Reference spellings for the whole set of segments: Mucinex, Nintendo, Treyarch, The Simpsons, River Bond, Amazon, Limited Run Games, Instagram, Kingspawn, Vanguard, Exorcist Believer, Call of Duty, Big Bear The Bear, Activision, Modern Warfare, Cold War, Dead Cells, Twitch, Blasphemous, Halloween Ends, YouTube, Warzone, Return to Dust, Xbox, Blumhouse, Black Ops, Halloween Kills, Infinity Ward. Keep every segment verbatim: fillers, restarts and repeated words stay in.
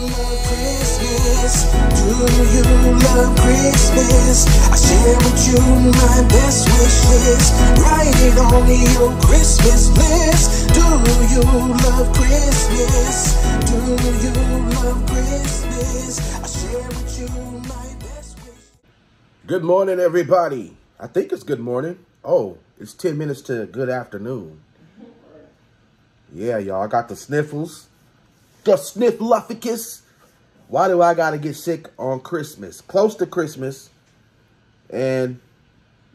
love Christmas? Do you love Christmas? I share with you my best wishes. Write it on your Christmas list. Do you love Christmas? Do you love Christmas? I share with you my best wishes. Good morning, everybody. I think it's good morning. Oh, it's ten minutes to good afternoon. Yeah, y'all, I got the sniffles. The snifflufficus. Why do I gotta get sick on Christmas? Close to Christmas. And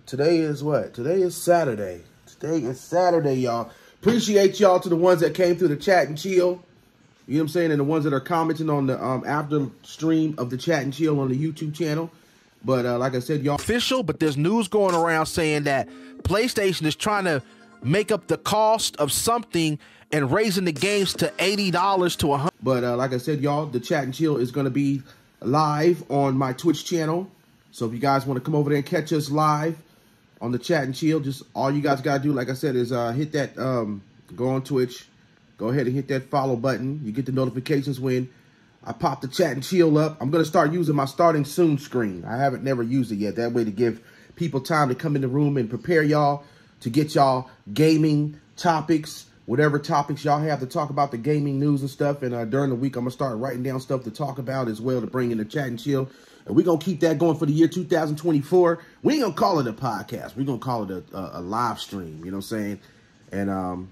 today is what? Today is Saturday. Today is Saturday, y'all. Appreciate y'all to the ones that came through the chat and chill. You know what I'm saying? And the ones that are commenting on the um, after stream of the chat and chill on the YouTube channel. But uh, like I said, y'all. Official, but there's news going around saying that PlayStation is trying to make up the cost of something and raising the games to eighty dollars to one hundred dollars. But uh, like I said, y'all, the chat and chill is going to be live on my Twitch channel. So if you guys want to come over there and catch us live on the chat and chill, just all you guys got to do, like I said, is uh, hit that, um, go on Twitch, go ahead and hit that follow button. You get the notifications when I pop the chat and chill up. I'm going to start using my starting soon screen. I haven't never used it yet. That way to give people time to come in the room and prepare y'all to get y'all gaming topics, whatever topics y'all have to talk about, the gaming news and stuff. And uh, during the week, I'm going to start writing down stuff to talk about as well to bring in the chat and chill. And we're going to keep that going for the year two thousand twenty-four. We ain't going to call it a podcast. We're going to call it a, a, a live stream, you know what I'm saying? And, um,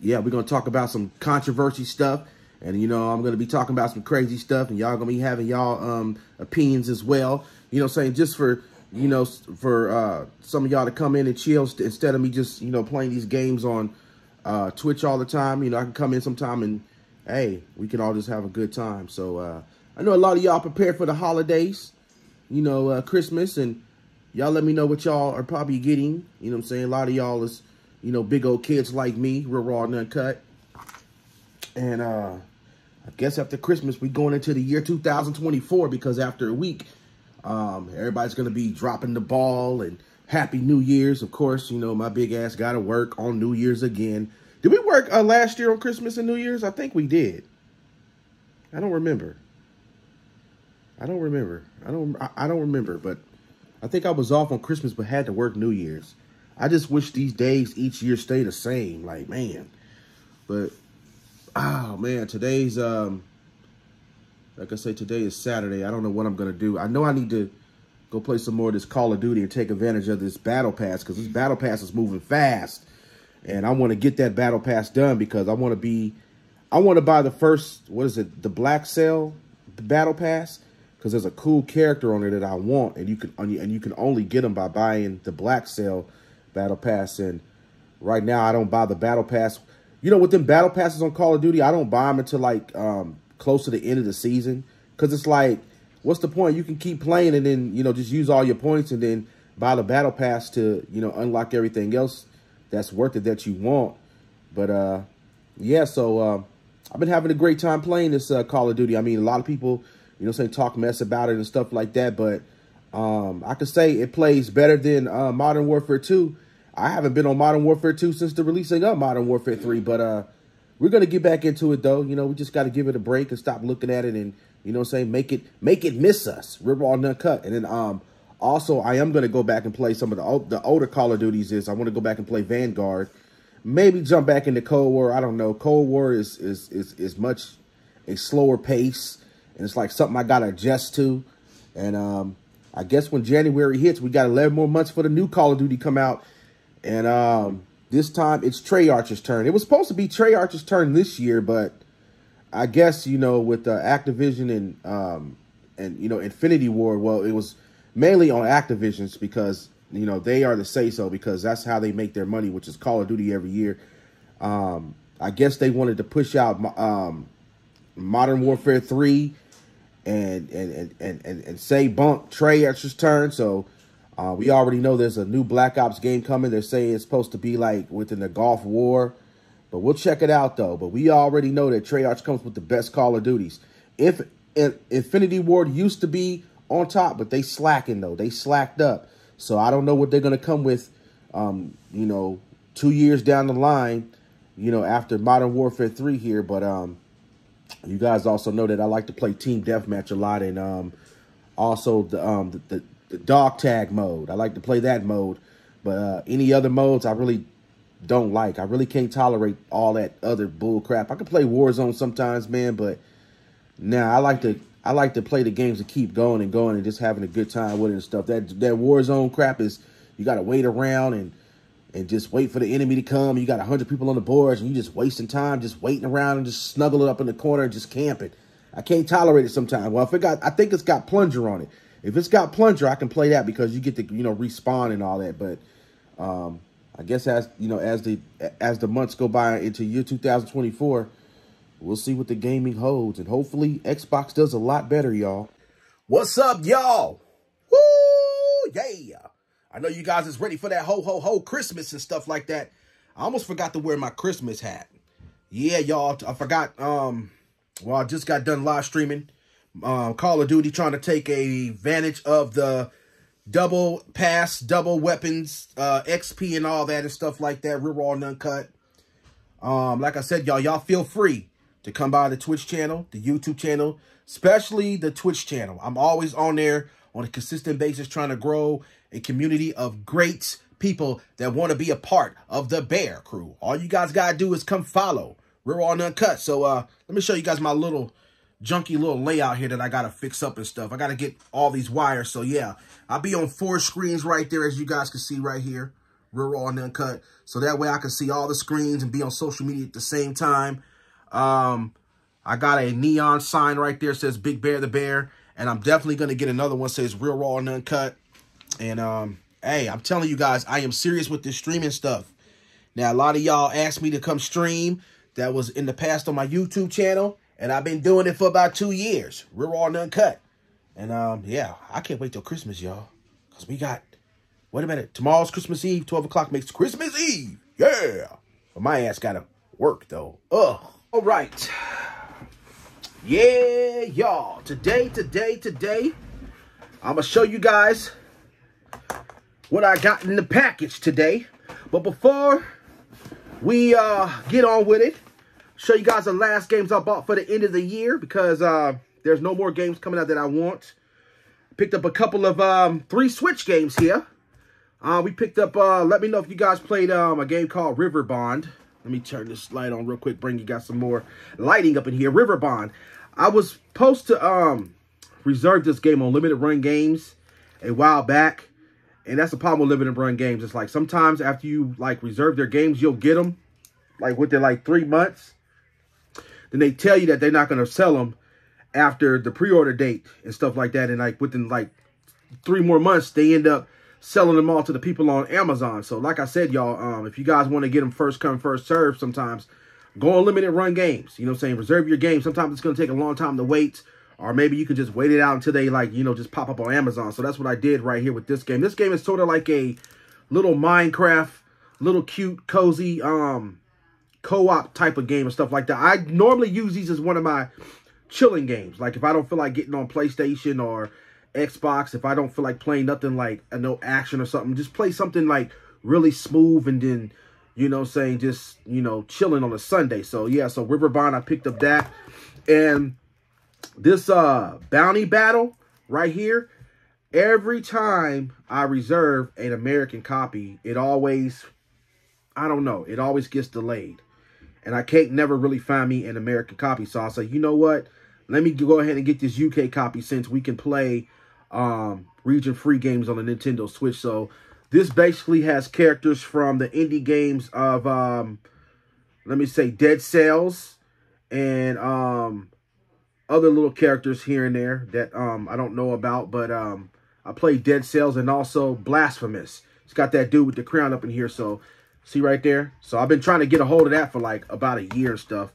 yeah, we're going to talk about some controversy stuff. And, you know, I'm going to be talking about some crazy stuff. And y'all going to be having y'all um, opinions as well, you know what I'm saying? Just for... you know, for uh, some of y'all to come in and chill instead of me just, you know, playing these games on uh, Twitch all the time. You know, I can come in sometime and, hey, we can all just have a good time. So uh, I know a lot of y'all prepared for the holidays, you know, uh, Christmas. And y'all let me know what y'all are probably getting. You know what I'm saying? A lot of y'all is, you know, big old kids like me. We're raw and uncut. And uh, I guess after Christmas, we're going into the year two thousand twenty-four because after a week, Um, everybody's going to be dropping the ball and happy New Year's. Of course, you know, my big ass got to work on New Year's again. Did we work uh, last year on Christmas and New Year's? I think we did. I don't remember. I don't remember. I don't, I, I don't remember, but I think I was off on Christmas, but had to work New Year's. I just wish these days each year stay the same. Like, man, but, oh man, today's, um, like I say, today is Saturday. I don't know what I'm going to do. I know I need to go play some more of this Call of Duty and take advantage of this Battle Pass because this Battle Pass is moving fast. And I want to get that Battle Pass done because I want to be, I want to buy the first, what is it, the Black Cell Battle Pass because there's a cool character on it that I want. And you can, and you can only get them by buying the Black Cell Battle Pass. And right now I don't buy the Battle Pass. You know, with them Battle Passes on Call of Duty, I don't buy them until like, um, close to the end of the season because it's like, what's the point? You can keep playing and then, you know, just use all your points and then buy the battle pass to, you know, unlock everything else that's worth it that you want. But, uh, yeah, so, uh, I've been having a great time playing this, uh, Call of Duty. I mean, a lot of people, you know, say talk mess about it and stuff like that, but, um, I could say it plays better than, uh, Modern Warfare two. I haven't been on Modern Warfare two since the releasing of Modern Warfare three, but, uh, we're going to get back into it, though. You know, we just got to give it a break and stop looking at it and, you know what I'm saying, make it make it miss us. We're all none cut. And then um, also, I am going to go back and play some of the, old, the older Call of Duties. Is I want to go back and play Vanguard. Maybe jump back into Cold War. I don't know. Cold War is, is, is, is much a slower pace. And it's like something I got to adjust to. And um, I guess when January hits, we got eleven more months for the new Call of Duty come out. And... um. This time, it's Treyarch's turn. It was supposed to be Treyarch's turn this year, but I guess, you know, with uh, Activision and, um, and you know, Infinity Ward, well, it was mainly on Activision's because, you know, they are the say-so because that's how they make their money, which is Call of Duty every year. Um, I guess they wanted to push out um, Modern Warfare three and, and, and, and, and say bump Treyarch's turn, so... Uh, we already know there's a new Black Ops game coming. They're saying it's supposed to be like within the Gulf War. But we'll check it out, though. But we already know that Treyarch comes with the best Call of Duties. If, if Infinity Ward used to be on top, but they slacking, though. They slacked up. So I don't know what they're going to come with, um, you know, two years down the line, you know, after Modern Warfare three here. But um, You guys also know that I like to play team deathmatch a lot, and um, also the, um, the, the, the dog tag mode. I like to play that mode, but uh, any other modes I really don't like. I really can't tolerate all that other bull crap. I can play Warzone sometimes, man, but nah, I like to I like to play the games and keep going and going and just having a good time with it and stuff. That that Warzone crap is you got to wait around and and just wait for the enemy to come. You got a hundred people on the boards, and you just wasting time just waiting around and just snuggling up in the corner and just camping. I can't tolerate it sometimes. Well, if it got, I think it's got plunger on it. If it's got plunger, I can play that because you get to, you know, respawn and all that. But um, I guess as, you know, as the as the months go by into year two thousand twenty-four, we'll see what the gaming holds. And hopefully Xbox does a lot better, y'all. What's up, y'all? Woo, yeah. I know you guys is ready for that ho, ho, ho Christmas and stuff like that. I almost forgot to wear my Christmas hat. Yeah, y'all, I forgot. Um, well, I just got done live streaming um, Call of Duty, trying to take advantage of the double pass, double weapons, uh, X P and all that and stuff like that. Reroll and uncut. Um, like I said, y'all, y'all feel free to come by the Twitch channel, the YouTube channel, especially the Twitch channel. I'm always on there on a consistent basis trying to grow a community of great people that want to be a part of the Bear Crew. All you guys got to do is come follow Real and Uncut. So uh, let me show you guys my little junky little layout here that I got to fix up and stuff. I got to get all these wires. So yeah, I'll be on four screens right there, as you guys can see right here, Real and Uncut. So that way I can see all the screens and be on social media at the same time. Um, I got a neon sign right there that says Big Bear the Bear. And I'm definitely going to get another one that says Real Raw and Uncut. And, um, hey, I'm telling you guys, I am serious with this streaming stuff. Now, a lot of y'all asked me to come stream. That was in the past on my YouTube channel. And I've been doing it for about two years. Real Raw and Uncut. And, um, yeah, I can't wait till Christmas, y'all. Because we got, wait a minute, tomorrow's Christmas Eve. twelve o'clock makes Christmas Eve. Yeah. But my ass got to work, though. Ugh. All right. Yeah, y'all. Today, today, today, I'm going to show you guys what I got in the package today. But before we uh, get on with it, show you guys the last games I bought for the end of the year because uh, there's no more games coming out that I want. Picked up a couple of um, three Switch games here. Uh, we picked up, uh, let me know if you guys played um, a game called River Bond. Let me turn this light on real quick, bring you guys some more lighting up in here. River Bond. I was supposed to um, reserve this game on Limited Run Games a while back. And that's the problem with Limited Run Games. It's like sometimes after you like reserve their games, you'll get them like within like three months. Then they tell you that they're not going to sell them after the pre-order date and stuff like that. And like within like three more months, they end up selling them all to the people on Amazon. So like I said, y'all, um, if you guys want to get them first come, first serve, sometimes go on Limited Run Games. You know what I'm saying? Reserve your game. Sometimes it's going to take a long time to wait. Or maybe you can just wait it out until they, like, you know, just pop up on Amazon. So that's what I did right here with this game. This game is sort of like a little Minecraft, little cute, cozy, um, co-op type of game and stuff like that. I normally use these as one of my chilling games. Like, if I don't feel like getting on PlayStation or Xbox, if I don't feel like playing nothing like a no action or something, just play something like really smooth and then, you know, saying just, you know, chilling on a Sunday. So, yeah, so River Bond, I picked up that. And this uh, bounty battle right here, every time I reserve an American copy, it always, I don't know, it always gets delayed. And I can't never really find me an American copy. So I say, you know what, let me go ahead and get this U K copy since we can play um, region-free games on the Nintendo Switch. So this basically has characters from the indie games of, um, let me say, Dead Cells and um other little characters here and there that um, I don't know about, but um, I played Dead Cells and also Blasphemous. It's got that dude with the crown up in here, so see right there? So I've been trying to get a hold of that for like about a year and stuff.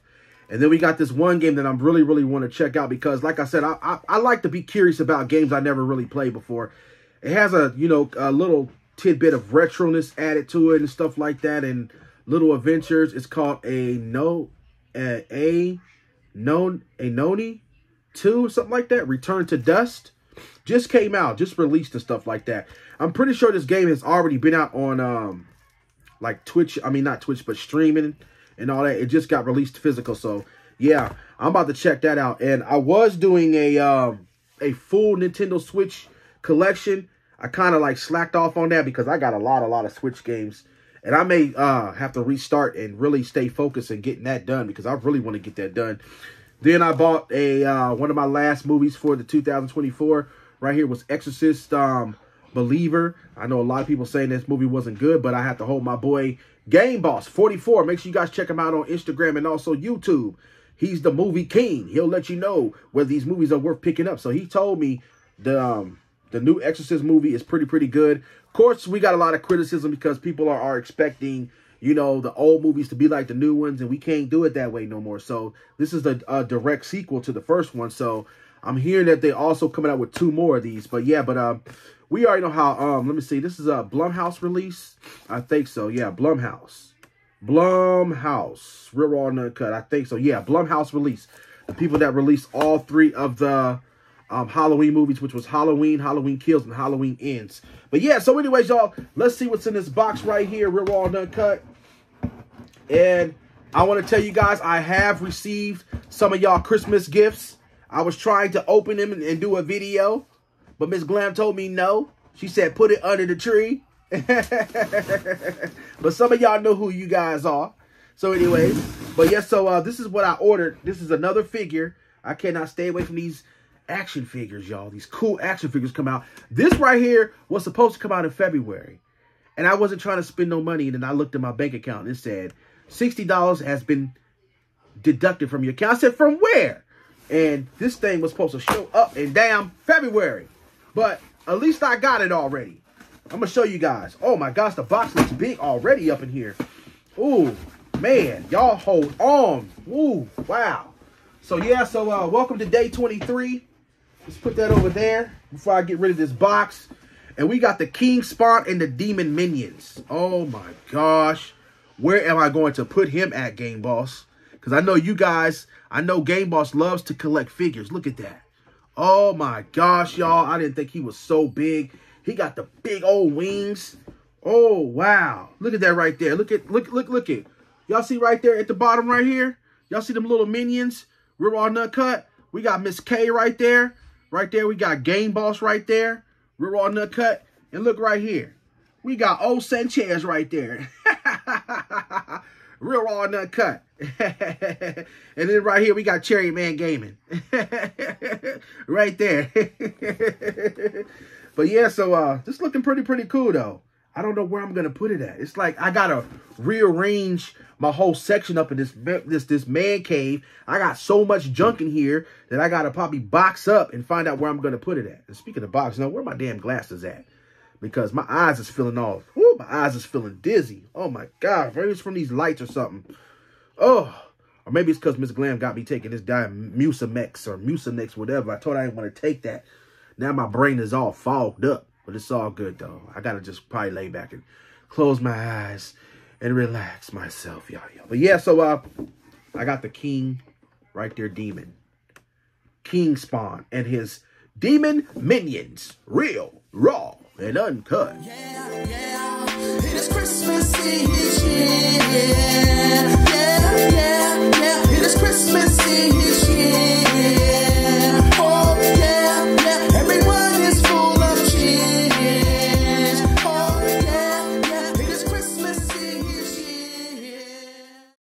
And then we got this one game that I'm really, really want to check out because, like I said, I, I, I like to be curious about games I never really played before. It has a, you know, a little tidbit of retroness added to it and stuff like that and little adventures. It's called a no... Uh, a... Known a Noni two, something like that. Return to Dust just came out, just released and stuff like that. I'm pretty sure this game has already been out on um like Twitch. I mean, not Twitch, but streaming and all that. It just got released physical. So yeah, I'm about to check that out. And I was doing a um, a full Nintendo Switch collection. I kind of like slacked off on that because I got a lot, a lot of Switch games. And I may uh, have to restart and really stay focused and getting that done because I really want to get that done. Then I bought a uh, one of my last movies for the two thousand twenty-four right here was Exorcist um, Believer. I know a lot of people saying this movie wasn't good, but I have to hold my boy Game Boss forty-four. Make sure you guys check him out on Instagram and also YouTube. He's the movie king. He'll let you know whether these movies are worth picking up. So he told me the um, the new Exorcist movie is pretty, pretty good. Of course, we got a lot of criticism because people are, are expecting, you know, the old movies to be like the new ones, and we can't do it that way no more. So this is a, a direct sequel to the first one. So I'm hearing that they also coming out with two more of these. But yeah, but um, we already know how. Um, let me see. This is a Blumhouse release, I think so. Yeah, Blumhouse, Blumhouse, Real Raw and Uncut, I think so. Yeah, Blumhouse release. The people that released all three of the Um, Halloween movies, which was Halloween, Halloween Kills, and Halloween Ends. But yeah, so anyways, y'all, let's see what's in this box right here. Real Raw and Uncut. And I want to tell you guys, I have received some of y'all Christmas gifts. I was trying to open them and, and do a video, but Miss Glam told me no. She said, put it under the tree. But some of y'all know who you guys are. So anyways, but yeah, so uh, this is what I ordered. This is another figure. I cannot stay away from these action figures, y'all. These cool action figures come out. This right here was supposed to come out in February, and I wasn't trying to spend no money, and then I looked at my bank account, and it said sixty dollars has been deducted from your account. I said, from where? And this thing was supposed to show up in damn February, but at least I got it already. I'm gonna show you guys. Oh my gosh, the box looks big already up in here. Ooh, man, y'all hold on. Ooh, wow. So yeah, so uh, welcome to day twenty-three. Let's put that over there before I get rid of this box. And we got the Kingspawn and the Demon Minions. Oh, my gosh. Where am I going to put him at, Game Boss? Because I know you guys, I know Game Boss loves to collect figures. Look at that. Oh, my gosh, y'all. I didn't think he was so big. He got the big old wings. Oh, wow. Look at that right there. Look at, look, look, look at. Y'all see right there at the bottom right here? Y'all see them little minions? Real Raw Nut Cut. We got Miss K right there. Right there, we got Game Boss right there. Real Raw Nut Cut. And look right here. We got old Sanchez right there. Real Raw Nut Cut. And then right here, we got Cherry Man Gaming. Right there. But yeah, so uh, this looking pretty, pretty cool, though. I don't know where I'm going to put it at. It's like I got to rearrange my whole section up in this, this, this man cave. I got so much junk in here that I got to probably box up and find out where I'm going to put it at. And speaking of box, now where are my damn glasses at? Because my eyes is feeling off. Ooh, my eyes is feeling dizzy. Oh, my God. Maybe it's from these lights or something. Oh, or maybe it's because Miss Glam got me taking this damn Mucinex or Mucinex, whatever. I told her I didn't want to take that. Now my brain is all fogged up. But it's all good, though. I got to just probably lay back and close my eyes and relax myself, y'all. But yeah, so uh, I got the king right there, Demon. Kingspawn and his Demon Minions. Real, raw, and uncut. Yeah, yeah. It is Christmas Eve, yeah, yeah.